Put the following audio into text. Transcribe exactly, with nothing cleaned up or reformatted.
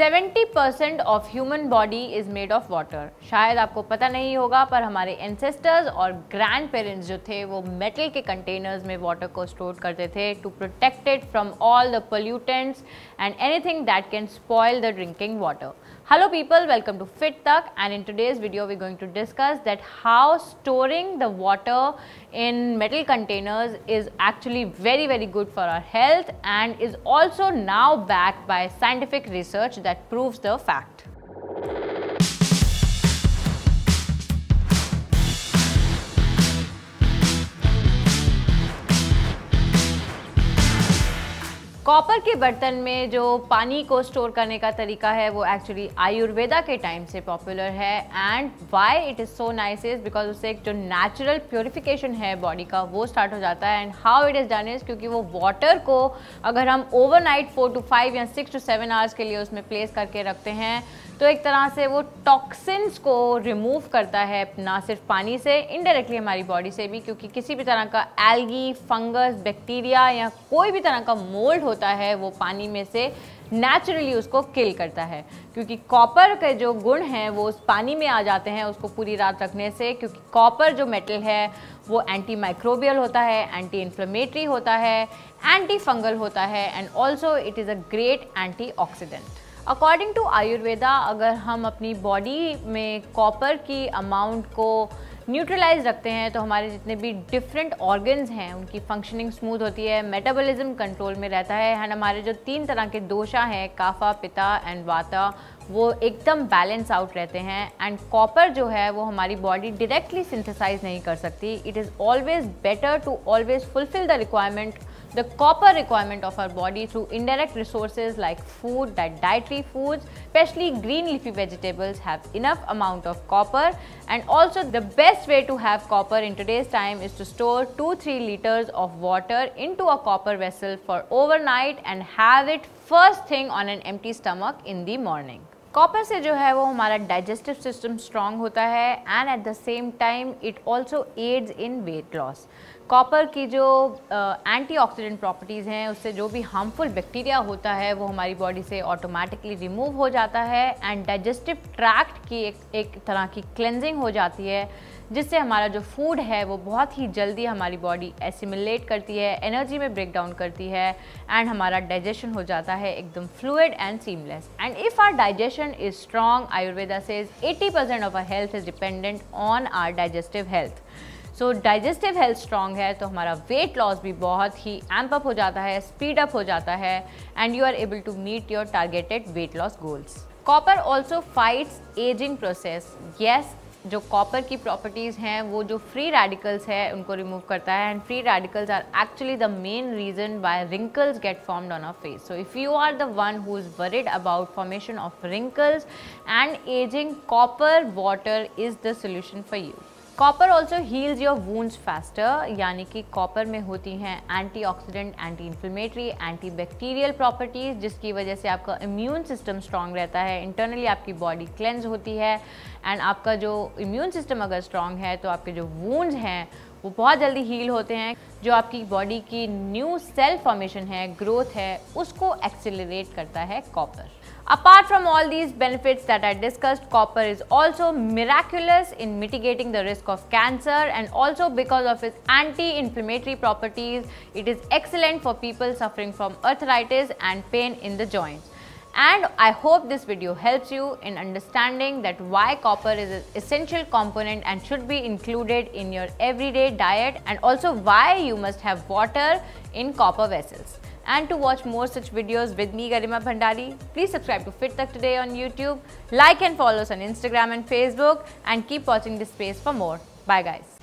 seventy percent of human body is made of water। शायद आपको पता नहीं होगा पर हमारे ancestors और ग्रैंड पेरेंट्स जो थे वो मेटल के कंटेनर्स में वाटर को स्टोर करते थे to protect it from all the pollutants and anything that can spoil the drinking water. Hello people, welcome to Fit Tak, and in today's video we're going to discuss that how storing the water in metal containers is actually very very good for our health and is also now backed by scientific research that proves the fact. Copper के बर्तन में जो पानी को store करने का तरीका है वो एक्चुअली आयुर्वेदा के टाइम से पॉपुलर है and why it is so nice is because उससे एक जो नेचुरल प्योरिफिकेशन है बॉडी का वो स्टार्ट हो जाता है and how it is done is क्योंकि वो वाटर को अगर हम ओवरनाइट फोर टू फाइव या सिक्स टू सेवन आवर्स के लिए उसमें प्लेस करके रखते हैं तो एक तरह से वो टॉक्सिन्स को रिमूव करता है ना सिर्फ पानी से, इनडायरेक्टली हमारी बॉडी से भी, क्योंकि किसी भी तरह का एल्गी, फंगस, बैक्टीरिया या कोई भी तरह का मोल्ड होता है वो पानी में से नेचुरली उसको किल करता है। क्योंकि कॉपर के जो गुण हैं वो उस पानी में आ जाते हैं उसको पूरी रात रखने से, क्योंकि कॉपर जो मेटल है वो एंटी माइक्रोबियल होता है, एंटी इन्फ्लेमेटरी होता है, एंटी फंगल होता है and also it is a great antioxidant. According to Ayurveda अगर हम अपनी बॉडी में कॉपर की अमाउंट को न्यूट्रलाइज रखते हैं तो हमारे जितने भी डिफरेंट ऑर्गन्स हैं उनकी फंक्शनिंग स्मूथ होती है, मेटाबॉलिज्म कंट्रोल में रहता है एंड हमारे जो तीन तरह के दोषा हैं काफा, पिता एंड वाता वो एकदम बैलेंस आउट रहते हैं एंड कॉपर जो है वो हमारी बॉडी डायरेक्टली सिंथेसाइज नहीं कर सकती। It is always better to always fulfil the requirement the copper requirement of our body through indirect resources like food, that dietary foods, especially green leafy vegetables have enough amount of copper and also the best way to have copper in today's time is to store two to three liters of water into a copper vessel for overnight and have it first thing on an empty stomach in the morning. Copper से जो है वो हमारा digestive system strong होता है and at the same time it also aids in weight loss. Copper की जो antioxidant uh, properties हैं उससे जो भी हार्मफुल बैक्टीरिया होता है वो हमारी बॉडी से ऑटोमेटिकली रिमूव हो जाता है एंड डाइजेस्टिव ट्रैक्ट की एक एक तरह की क्लेंजिंग हो जाती है जिससे हमारा जो फूड है वो बहुत ही जल्दी हमारी बॉडी एसिमिलेट करती है, एनर्जी में ब्रेक डाउन करती है एंड हमारा डाइजेशन हो जाता है एकदम fluid and seamless and if our digestion is strong Ayurveda says eighty percent of our health is dependent on our digestive health. So digestive health strong है तो हमारा वेट लॉस भी बहुत ही एम्प अप हो जाता है, स्पीड अप हो जाता है and you are able to meet your targeted weight loss goals. Copper also fights ageing process. Yes, जो कॉपर की प्रॉपर्टीज़ हैं वो जो फ्री रेडिकल्स है उनको रिमूव करता है and free radicals are actually the main reason why wrinkles get formed on our face. So if you are the one who is worried about formation of wrinkles and ageing, copper water is the solution for you. Copper also heals your wounds faster, यानी कि copper में होती हैं antioxidant, anti inflammatory, antibacterial properties जिसकी वजह से आपका immune system strong रहता है, इंटरनली आपकी बॉडी क्लेंज होती है एंड आपका जो इम्यून सिस्टम अगर स्ट्रांग है तो आपके जो वूंड्स हैं वो बहुत जल्दी हील होते हैं, जो आपकी बॉडी की न्यू सेल फॉर्मेशन है, ग्रोथ है, उसको एक्सेलरेट करता है copper. Apart from all these benefits that I discussed, copper is also miraculous in mitigating the risk of cancer and also because of its anti-inflammatory properties, it is excellent for people suffering from arthritis and pain in the joints. And I hope this video helps you in understanding that why copper is an essential component and should be included in your everyday diet and also why you must have water in copper vessels. And to watch more such videos with me, Garima Bhandari, please subscribe to Fit Tak Today on YouTube, like and follow us on Instagram and Facebook, and keep watching this space for more. Bye guys.